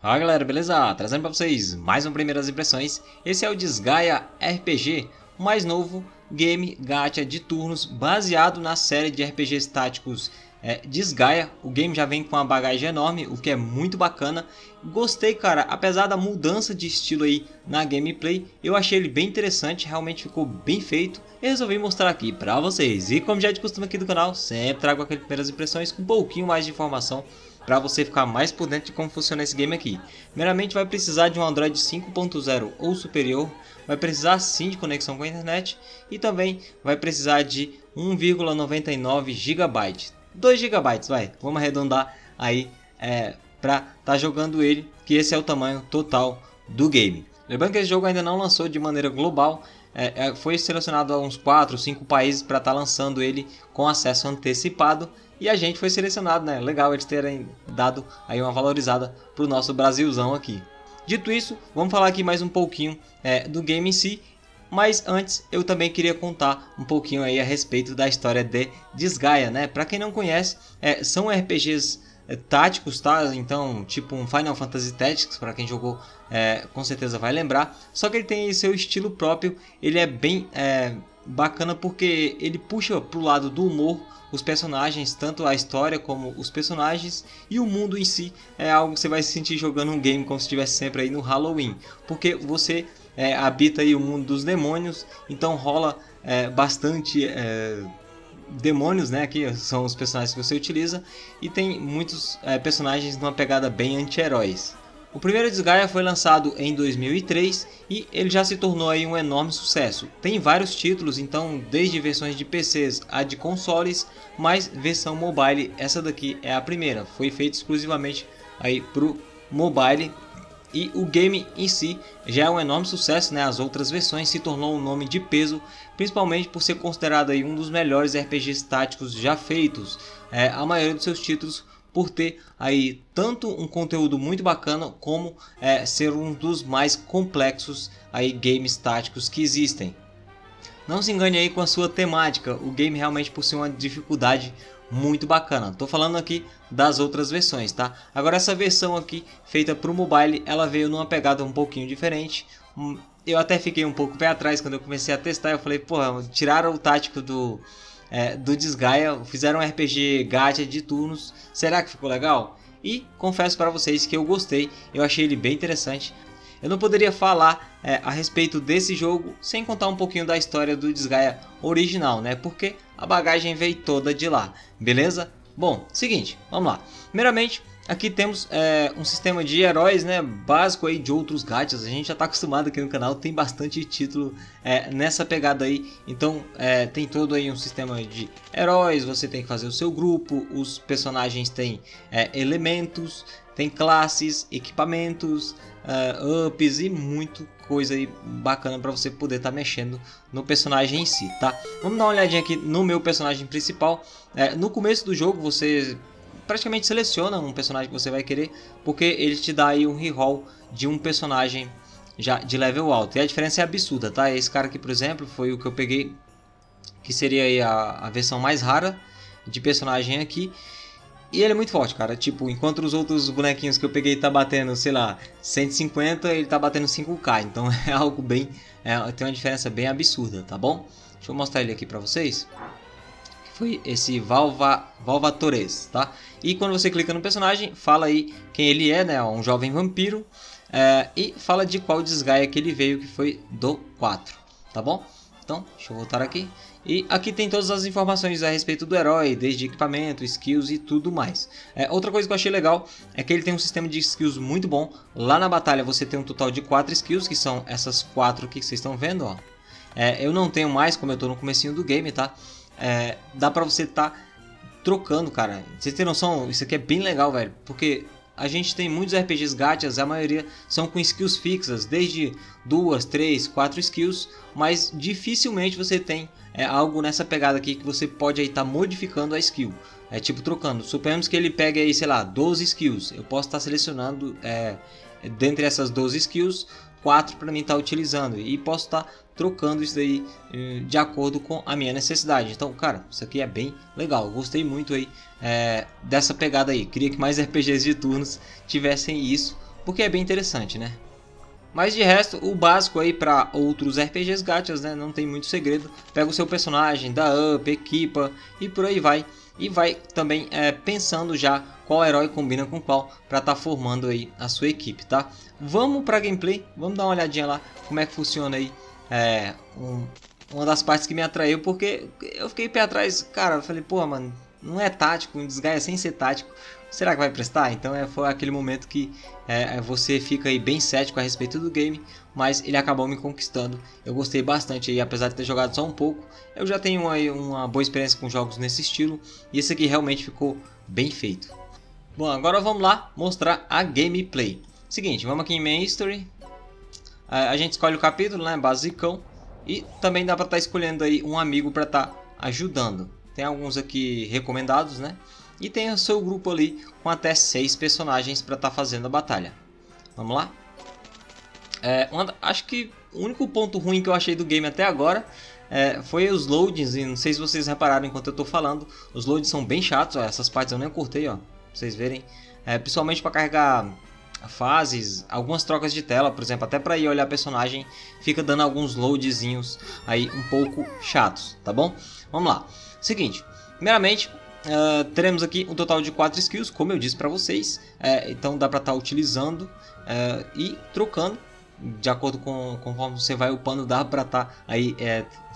Fala galera, beleza? Trazendo para vocês mais um Primeiras Impressões. Esse é o Disgaea RPG, o mais novo game gacha de turnos baseado na série de RPGs táticos Disgaea. O game já vem com uma bagagem enorme, o que é muito bacana. Gostei, cara, apesar da mudança de estilo aí na gameplay, eu achei ele bem interessante, realmente ficou bem feito. Eu resolvi mostrar aqui para vocês. E como já é de costume aqui do canal, sempre trago aquele Primeiras Impressões com um pouquinho mais de informação para você ficar mais por dentro de como funciona esse game aqui. Primeiramente vai precisar de um Android 5.0 ou superior, vai precisar sim de conexão com a internet e também vai precisar de 1,99 GB, 2 GB, vai, vamos arredondar aí para tá jogando ele, que esse é o tamanho total do game. Lembrando que esse jogo ainda não lançou de maneira global, foi selecionado a uns 4 ou 5 países para estar lançando ele com acesso antecipado. E a gente foi selecionado, né? Legal eles terem dado aí uma valorizada pro nosso Brasilzão aqui. Dito isso, vamos falar aqui mais um pouquinho do game em si. Mas antes, eu também queria contar um pouquinho aí a respeito da história de Disgaea, né? Pra quem não conhece, são RPGs táticos, tá? Então, tipo um Final Fantasy Tactics, para quem jogou com certeza vai lembrar. Só que ele tem seu estilo próprio, ele é bem... bacana porque ele puxa pro lado do humor os personagens, tanto a história como os personagens, e o mundo em si é algo que você vai se sentir jogando um game como se estivesse sempre aí no Halloween, porque você habita aí o mundo dos demônios, então rola bastante demônios, né, que são os personagens que você utiliza, e tem muitos personagens numa pegada bem anti-heróis. O primeiro Disgaea foi lançado em 2003 e ele já se tornou aí um enorme sucesso. Tem vários títulos, então desde versões de PCs a de consoles, mas versão mobile, essa daqui é a primeira. Foi feito exclusivamente aí pro mobile e o game em si já é um enorme sucesso, né? As outras versões se tornou um nome de peso, principalmente por ser considerado aí um dos melhores RPGs táticos já feitos. A maioria dos seus títulos por ter aí tanto um conteúdo muito bacana como ser um dos mais complexos aí games táticos que existem. Não se engane aí com a sua temática, o game realmente possui uma dificuldade muito bacana. Tô falando aqui das outras versões, tá? Agora essa versão aqui feita para o mobile, ela veio numa pegada um pouquinho diferente. Eu até fiquei um pouco pé atrás quando eu comecei a testar, eu falei, porra, tiraram o tático do Disgaea, fizeram um RPG gacha de turnos, será que ficou legal? E confesso para vocês que eu gostei, eu achei ele bem interessante. Eu não poderia falar a respeito desse jogo sem contar um pouquinho da história do Disgaea original, né? Porque a bagagem veio toda de lá, beleza? Bom, seguinte, vamos lá. Primeiramente, aqui temos um sistema de heróis, né, básico aí de outros gachas. A gente já está acostumado aqui no canal, tem bastante título nessa pegada aí. Então tem todo aí um sistema de heróis, você tem que fazer o seu grupo, os personagens têm elementos, tem classes, equipamentos, ups e muito coisa aí bacana para você poder estar mexendo no personagem em si, tá? Vamos dar uma olhadinha aqui no meu personagem principal. No começo do jogo você praticamente seleciona um personagem que você vai querer, porque ele te dá aí um reroll de um personagem já de level alto. E a diferença é absurda, tá? Esse cara aqui, por exemplo, foi o que eu peguei, que seria aí a versão mais rara de personagem aqui. E ele é muito forte, cara. Tipo, enquanto os outros bonequinhos que eu peguei tá batendo, sei lá, 150, ele tá batendo 5k. Então é algo bem... tem uma diferença bem absurda, tá bom? Deixa eu mostrar ele aqui pra vocês. Foi esse Valvatores, tá? E quando você clica no personagem, fala aí quem ele é, né? Um jovem vampiro. E fala de qual Disgaea que ele veio, que foi do 4, tá bom? Então, deixa eu voltar aqui. E aqui tem todas as informações a respeito do herói, desde equipamento, skills e tudo mais. Outra coisa que eu achei legal é que ele tem um sistema de skills muito bom. Lá na batalha você tem um total de 4 skills, que são essas 4 que vocês estão vendo, ó. Eu não tenho mais, como eu tô no comecinho do game, tá? Dá pra você tá trocando, cara. Vocês têm noção? Isso aqui é bem legal, velho, porque a gente tem muitos RPGs gachas, a maioria são com skills fixas, desde 2, 3, 4 skills, mas dificilmente você tem algo nessa pegada aqui que você pode aí tá modificando a skill, tipo trocando. Suponhamos que ele pegue aí, sei lá, 12 skills, eu posso estar selecionando dentre essas 12 skills 4 para mim estar utilizando, e posso estar trocando isso daí de acordo com a minha necessidade. Então, cara, isso aqui é bem legal. Eu gostei muito aí dessa pegada aí. Queria que mais RPGs de turnos tivessem isso, porque é bem interessante, né? Mas de resto, o básico aí para outros RPGs gachas, né? Não tem muito segredo. Pega o seu personagem, dá up, equipa e por aí vai. E vai também pensando já qual herói combina com qual para estar formando aí a sua equipe, tá? Vamos para gameplay, vamos dar uma olhadinha lá como é que funciona aí uma das partes que me atraiu, porque eu fiquei pé atrás, cara, eu falei, pô, mano, não é tático, um Disgaea sem ser tático, será que vai prestar? Então foi aquele momento que você fica aí bem cético a respeito do game, mas ele acabou me conquistando. Eu gostei bastante aí, apesar de ter jogado só um pouco, eu já tenho aí uma boa experiência com jogos nesse estilo, e esse aqui realmente ficou bem feito. Bom, agora vamos lá mostrar a gameplay. Seguinte, vamos aqui em Main History, a gente escolhe o capítulo, né, basicão, e também dá para estar escolhendo aí um amigo para estar ajudando. Tem alguns aqui recomendados, né? E tem o seu grupo ali com até 6 personagens para estar fazendo a batalha. Vamos lá? Acho que o único ponto ruim que eu achei do game até agora foi os loadings. E não sei se vocês repararam enquanto eu estou falando, os loadings são bem chatos. Ó, essas partes eu nem cortei, ó, pra vocês verem. Principalmente para carregar fases, algumas trocas de tela, por exemplo, até para ir olhar personagem, fica dando alguns loadzinhos aí um pouco chatos, tá bom? Vamos lá. Seguinte, primeiramente teremos aqui um total de 4 skills, como eu disse para vocês, então dá para estar utilizando e trocando de acordo com conforme você vai upando, dá para estar aí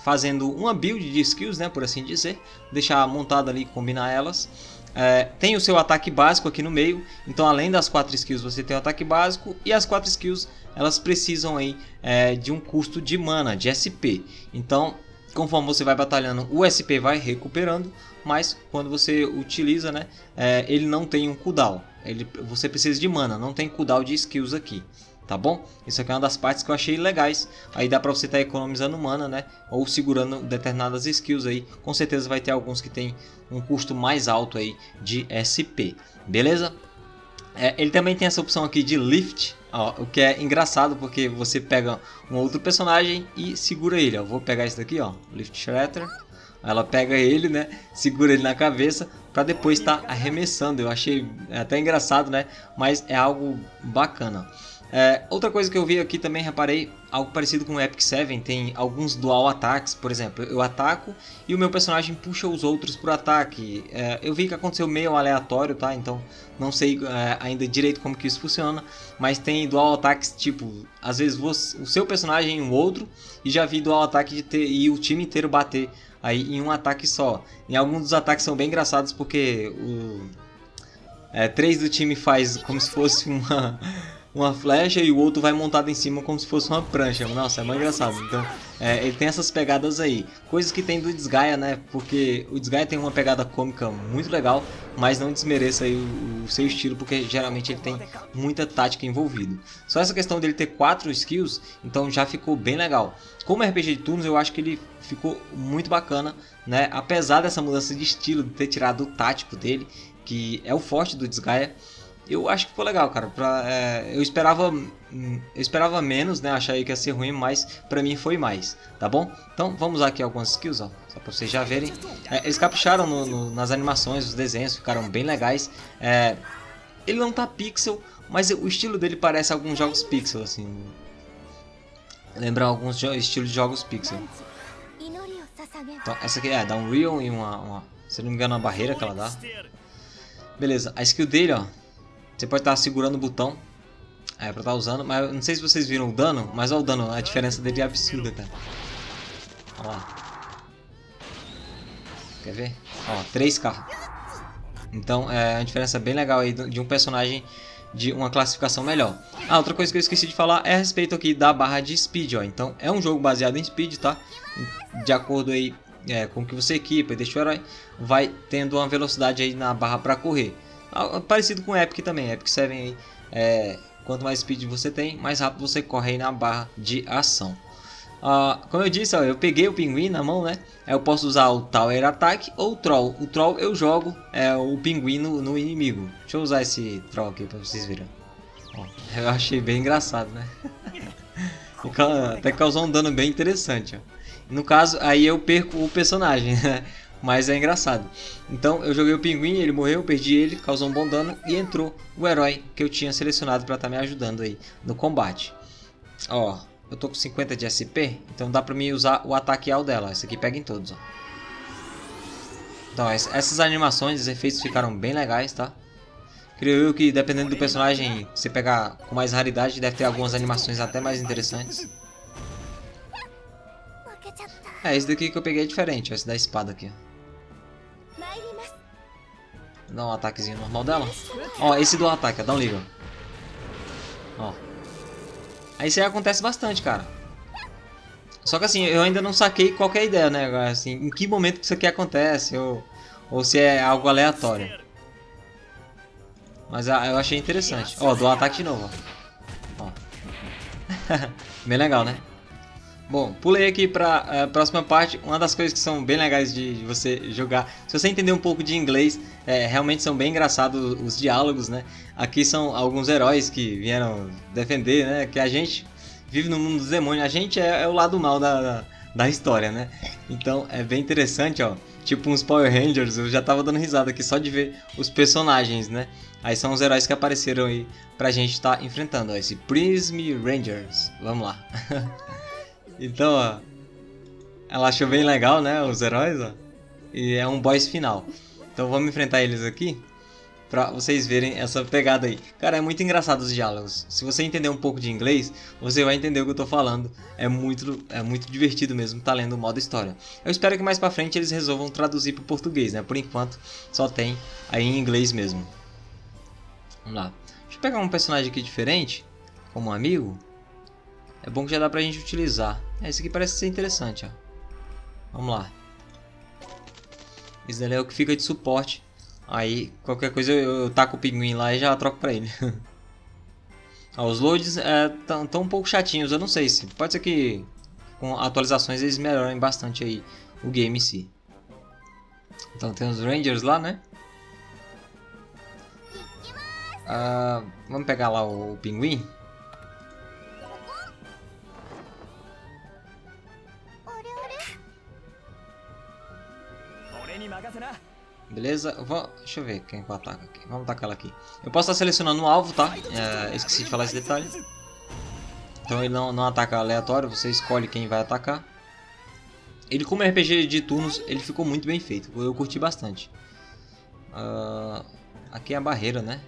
fazendo uma build de skills, né, por assim dizer, deixar montada ali, combinar elas. Tem o seu ataque básico aqui no meio, então além das 4 skills você tem o ataque básico, e as 4 skills elas precisam aí, de um custo de mana, de SP. Então conforme você vai batalhando, o SP vai recuperando, mas quando você utiliza, né, ele não tem um cooldown, você precisa de mana, não tem cooldown de skills aqui, tá bom? Isso aqui é uma das partes que eu achei legais, aí dá pra você estar economizando mana, né, ou segurando determinadas skills aí, com certeza vai ter alguns que tem um custo mais alto aí de SP, beleza? Ele também tem essa opção aqui de lift, ó, o que é engraçado porque você pega um outro personagem e segura ele, ó. Vou pegar esse daqui, ó, Lift Shredder. Ela pega ele, né, segura ele na cabeça para depois estar arremessando. Eu achei até engraçado, né, mas é algo bacana. Outra coisa que eu vi aqui também, reparei, algo parecido com o Epic Seven, tem alguns dual ataques, por exemplo, eu ataco e o meu personagem puxa os outros para o ataque. Eu vi que aconteceu meio aleatório, tá? Então não sei ainda direito como que isso funciona, mas tem dual ataques, tipo, às vezes o seu personagem em um outro, e já vi dual ataque de ter e o time inteiro bater aí em um ataque só. E alguns dos ataques são bem engraçados porque 3 do time faz como se fosse uma flecha e o outro vai montado em cima como se fosse uma prancha. Nossa, é mais engraçado. Então ele tem essas pegadas aí, coisas que tem do Disgaea, né, porque o Disgaea tem uma pegada cômica muito legal, mas não desmereça aí o seu estilo, porque geralmente ele tem muita tática envolvida. Só essa questão dele ter 4 skills, então já ficou bem legal. Como RPG de turnos, eu acho que ele ficou muito bacana, né, apesar dessa mudança de estilo, de ter tirado o tático dele, que é o forte do Disgaea. Eu acho que foi legal, cara. Eu esperava menos, né? Achei que ia ser ruim, mas pra mim foi mais, tá bom? Então vamos usar aqui algumas skills, ó, só pra vocês já verem. Eles capricharam nas animações, os desenhos ficaram bem legais. Ele não tá pixel, mas o estilo dele parece alguns jogos pixel, assim. Lembra alguns estilos de jogos pixel. Então, essa aqui dá um reel e uma, se não me engano, uma barreira que ela dá. Beleza, a skill dele, ó. Você pode estar segurando o botão pra estar usando, mas eu não sei se vocês viram o dano, mas olha o dano, a diferença dele é absurda, cara. Olha lá. Quer ver? Ó, 3k. Então é uma diferença bem legal aí de um personagem de uma classificação melhor. Ah, outra coisa que eu esqueci de falar é a respeito aqui da barra de speed, ó. Então é um jogo baseado em speed, tá? De acordo aí com o que você equipa e deixa o herói, vai tendo uma velocidade aí na barra pra correr. Parecido com o Epic também, Epic 7 aí, quanto mais speed você tem, mais rápido você corre aí na barra de ação. Como eu disse, ó, eu peguei o pinguim na mão, né? Eu posso usar o Tower Attack ou o Troll. O Troll eu jogo o pinguim no inimigo. Deixa eu usar esse Troll aqui pra vocês verem. Ó, eu achei bem engraçado, né? Até causou um dano bem interessante, ó. No caso, aí eu perco o personagem, né? mas é engraçado. Então eu joguei o pinguim, ele morreu, perdi ele, causou um bom dano e entrou o herói que eu tinha selecionado para estar me ajudando aí no combate. Ó, eu tô com 50 de SP, então dá pra mim usar o ataque ao dela. Esse aqui pega em todos, ó. Então, essas animações, os efeitos ficaram bem legais, tá? Creio eu que dependendo do personagem, você pegar com mais raridade, deve ter algumas animações até mais interessantes. É, esse daqui que eu peguei é diferente, ó, esse da espada aqui. Dá um ataquezinho normal dela. Ó, esse do ataque, ó, dá um livro. Ó. Aí isso aí acontece bastante, cara. Só que assim, eu ainda não saquei qualquer ideia, né? Assim, em que momento que isso aqui acontece, ou se é algo aleatório. Mas eu achei interessante. Ó, dou um ataque de novo, ó. Bem legal, né? Bom, pulei aqui para a próxima parte. Uma das coisas que são bem legais de você jogar, se você entender um pouco de inglês, realmente são bem engraçados os diálogos, né? Aqui são alguns heróis que vieram defender, né? Que a gente vive no mundo dos demônios. A gente é o lado mal da história, né? Então é bem interessante, ó. Tipo uns Power Rangers, eu já tava dando risada aqui só de ver os personagens, né? Aí são os heróis que apareceram aí pra gente tá enfrentando, ó. Esse Prism Rangers, vamos lá. Então, ó, ela achou bem legal, né? Os heróis, ó. E é um boss final. Então vamos enfrentar eles aqui pra vocês verem essa pegada aí. Cara, é muito engraçado os diálogos. Se você entender um pouco de inglês, você vai entender o que eu tô falando. É muito divertido mesmo tá lendo o modo história. Eu espero que mais pra frente eles resolvam traduzir pro português, né? Por enquanto, só tem aí em inglês mesmo. Vamos lá. Deixa eu pegar um personagem aqui diferente, como um amigo. É bom que já dá pra gente utilizar. Esse aqui parece ser interessante, ó. Vamos lá. Esse daí é o que fica de suporte. Aí, qualquer coisa eu taco o pinguim lá e já troco pra ele. Ó, os loads tão um pouco chatinhos, eu não sei se... Pode ser que com atualizações eles melhorem bastante aí o game em si. Então tem os Rangers lá, né? Vamos pegar lá o pinguim. Beleza, deixa eu ver quem que ataca aqui. Vamos tacar ela aqui. Eu posso estar selecionando um alvo, tá? Esqueci de falar esse detalhe. Então ele não ataca aleatório, você escolhe quem vai atacar. Ele, como RPG de turnos, ele ficou muito bem feito. Eu curti bastante. Aqui é a barreira, né?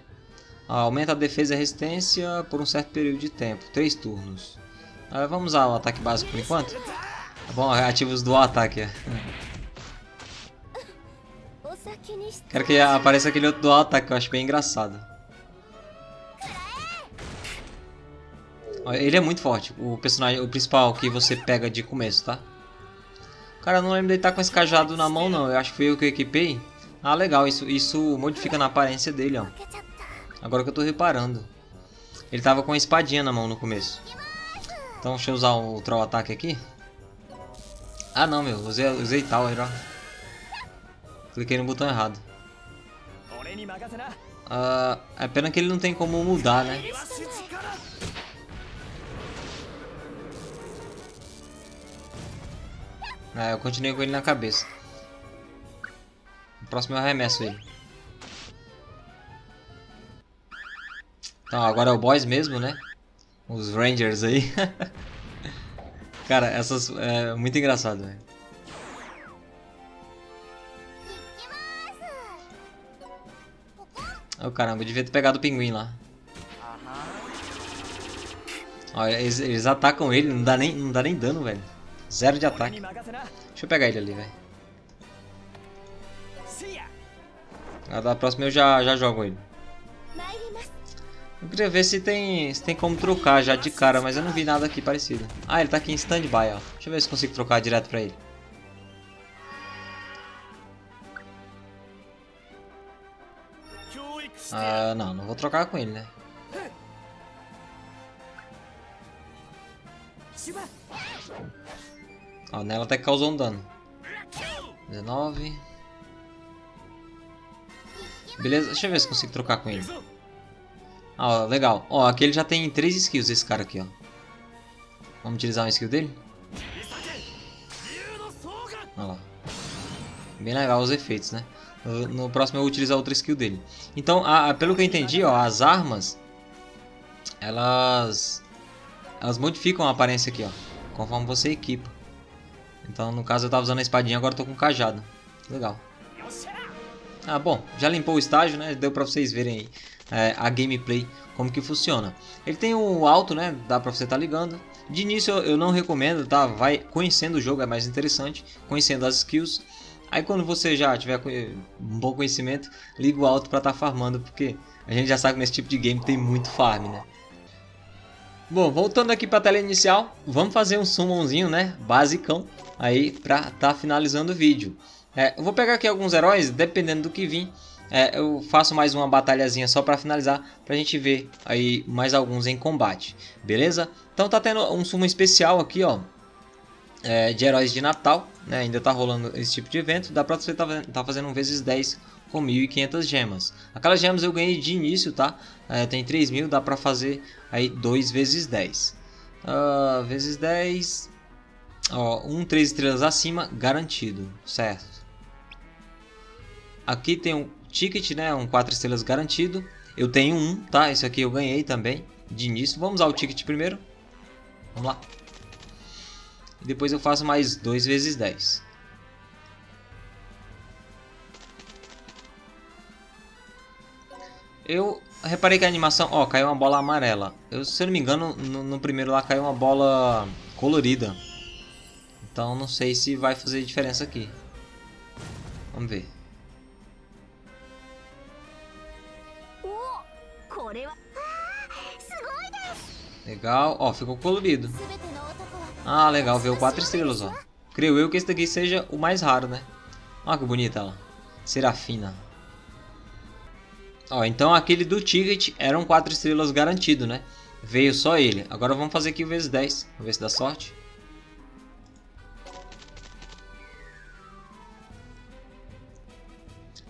Aumenta a defesa e a resistência por um certo período de tempo. 3 turnos. Vamos usar o ataque básico por enquanto. Tá bom, ativa os dual ataque. Quero que apareça aquele outro dual ataque, eu acho bem engraçado. Ele é muito forte, o personagem, o principal que você pega de começo, tá? Cara, eu não lembro de estar com esse cajado na mão, não. Eu acho que foi eu que equipei. Ah, legal, isso modifica na aparência dele, ó. Agora que eu tô reparando. Ele tava com a espadinha na mão no começo. Então deixa eu usar o troll ataque aqui. Ah não, meu, usei tal, ó. Cliquei no botão errado. É pena que ele não tem como mudar, né? Eu continuei com ele na cabeça. No próximo eu arremesso ele. Então, agora é o boss mesmo, né? Os Rangers aí. Cara, essas... É muito engraçado, velho. Oh, caramba, eu devia ter pegado o pinguim lá. Ó, eles atacam ele, não dá nem dano, velho. 0 de ataque. Deixa eu pegar ele ali, velho. Da próxima eu já jogo ele. Eu queria ver se tem como trocar já de cara, mas eu não vi nada aqui parecido. Ah, ele tá aqui em stand-by, ó. Deixa eu ver se consigo trocar direto pra ele. Não vou trocar com ele, né? Ó, nela até causou um dano. 19. Beleza, deixa eu ver se consigo trocar com ele. Ó, legal. Ó, aqui ele já tem 3 skills, esse cara aqui, ó. Vamos utilizar uma skill dele? Ó lá. Bem legal os efeitos, né? No próximo eu vou utilizar outra skill dele. Então, pelo que eu entendi, ó, as armas, elas modificam a aparência aqui, ó, conforme você equipa. Então, no caso, eu tava usando a espadinha, agora eu tô com o cajado. Legal. Ah, bom, já limpou o estágio, né? Deu pra vocês verem aí a gameplay, como que funciona. Ele tem um alto, né? Dá pra você tá ligando. De início eu não recomendo, tá? Vai conhecendo o jogo, é mais interessante. Conhecendo as skills. Aí quando você já tiver um bom conhecimento, liga o alto pra tá farmando, porque a gente já sabe que nesse tipo de game tem muito farm, né? Bom, voltando aqui pra tela inicial, vamos fazer um summonzinho, né? Basicão, aí pra tá finalizando o vídeo. Eu vou pegar aqui alguns heróis, dependendo do que vir. Eu faço mais uma batalhazinha só para finalizar, pra gente ver aí mais alguns em combate, beleza? Então tá tendo um summon especial aqui, ó, de heróis de Natal, né? Ainda tá rolando esse tipo de evento. Dá pra você tá fazendo um vezes 10 com 1.500 gemas. Aquelas gemas eu ganhei de início, tá? Tem 3.000, dá pra fazer aí 2 vezes 10 vezes 10, ó, 3 estrelas acima, garantido, certo? Aqui tem um ticket, né? Um 4 estrelas garantido. Eu tenho um, tá? Esse aqui eu ganhei também de início. Vamos usar o ticket primeiro. Vamos lá. E depois eu faço mais 2 vezes 10. Eu reparei que a animação... Ó, caiu uma bola amarela. Se eu não me engano, no primeiro lá caiu uma bola colorida. Então não sei se vai fazer diferença aqui. Vamos ver. Legal, ó, ficou colorido. Ah, legal, veio 4 estrelas, ó. Creio eu que esse daqui seja o mais raro, né? Olha que bonita ela, Serafina. Ó, então aquele do ticket eram 4 estrelas garantido, né? Veio só ele. Agora vamos fazer aqui o vezes 10, vamos ver se dá sorte.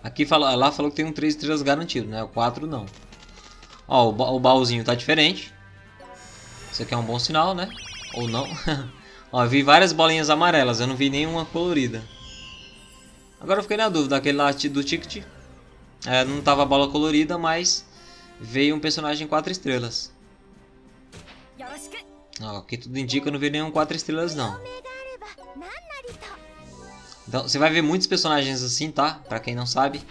Aqui lá falou que tem um 3 estrelas garantido, né? O 4 não. Ó, o baúzinho tá diferente. Isso aqui é um bom sinal, né? Ou não. Ó, eu vi várias bolinhas amarelas, eu não vi nenhuma colorida. Agora eu fiquei na dúvida, aquele lá do ticket não tava a bola colorida, mas veio um personagem 4 estrelas. Ó, aqui tudo indica, eu não vi nenhum 4 estrelas não. Então, você vai ver muitos personagens assim, tá? Pra quem não sabe,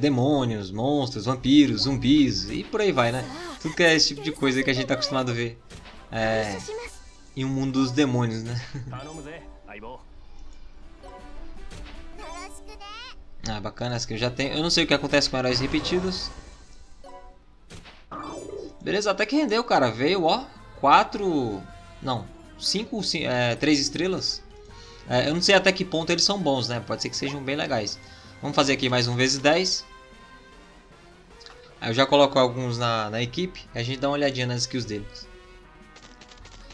demônios, monstros, vampiros, zumbis e por aí vai, né? Tudo que é esse tipo de coisa que a gente tá acostumado a ver em um mundo dos demônios, né? Ah, bacana, essa que eu já tenho. Eu não sei o que acontece com heróis repetidos. Beleza, até que rendeu, cara. Veio, ó, 4... Não, 3 estrelas. Eu não sei até que ponto eles são bons, né? Pode ser que sejam bem legais. Vamos fazer aqui mais um vezes 10. Eu já coloco alguns na equipe. A gente dá uma olhadinha nas skills deles.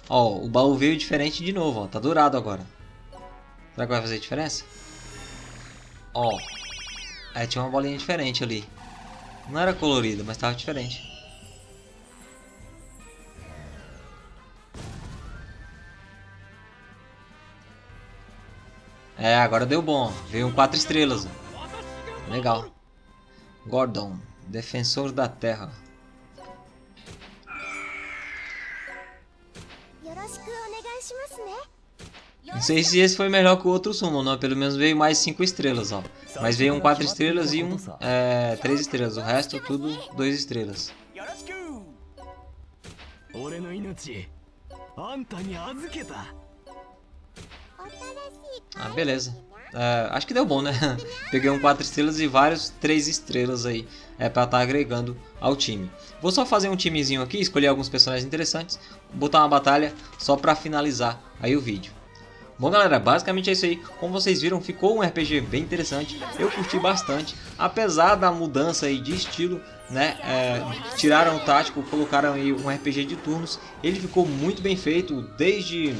Ó, o baú veio diferente de novo, ó. Tá dourado agora. Será que vai fazer diferença? Ó, tinha uma bolinha diferente ali. Não era colorida, mas tava diferente. Agora deu bom, ó. Veio um 4 estrelas, ó. Legal. Gordon, defensor da terra. Não sei se esse foi melhor que o outro summon, não. Pelo menos veio mais 5 estrelas, ó. Mas veio um 4 estrelas e um 3 estrelas. O resto tudo 2 estrelas. Ah, beleza. Acho que deu bom, né? Peguei um 4 estrelas e vários 3 estrelas aí pra estar agregando ao time. Vou só fazer um timezinho aqui, escolher alguns personagens interessantes, botar uma batalha só pra finalizar aí o vídeo. Bom, galera, basicamente é isso aí. Como vocês viram, ficou um RPG bem interessante. Eu curti bastante, apesar da mudança aí de estilo, né? Tiraram o tático, colocaram aí um RPG de turnos. Ele ficou muito bem feito desde...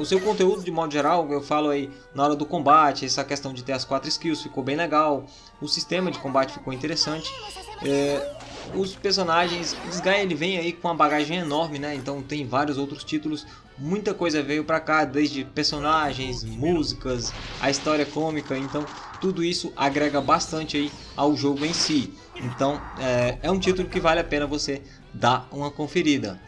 o seu conteúdo de modo geral, eu falo aí na hora do combate, essa questão de ter as 4 skills ficou bem legal, o sistema de combate ficou interessante, os personagens. Disgaea, ele vem aí com uma bagagem enorme, né? Então tem vários outros títulos, muita coisa veio pra cá, desde personagens, músicas, a história cômica, então tudo isso agrega bastante aí ao jogo em si. Então é um título que vale a pena você dar uma conferida.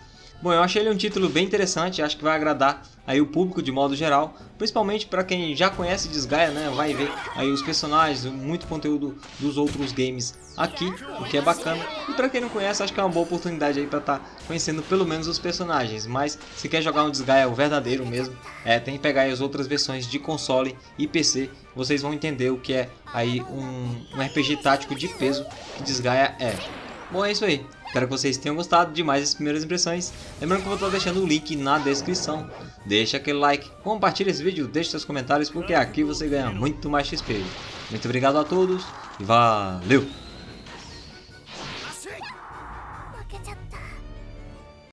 Bom, eu achei ele um título bem interessante, acho que vai agradar aí o público de modo geral, principalmente para quem já conhece Disgaea, né? Vai ver aí os personagens, muito conteúdo dos outros games aqui, o que é bacana. E para quem não conhece, acho que é uma boa oportunidade aí para estar conhecendo pelo menos os personagens. Mas se quer jogar um Disgaea o verdadeiro mesmo, tem que pegar aí as outras versões de console e PC. Vocês vão entender o que é aí um RPG tático de peso que Disgaea é. Bom, é isso aí. Espero que vocês tenham gostado de mais as primeiras impressões. Lembrando que eu vou estar deixando o link na descrição. Deixa aquele like, compartilha esse vídeo, deixa seus comentários, porque aqui você ganha muito mais XP. Muito obrigado a todos e valeu!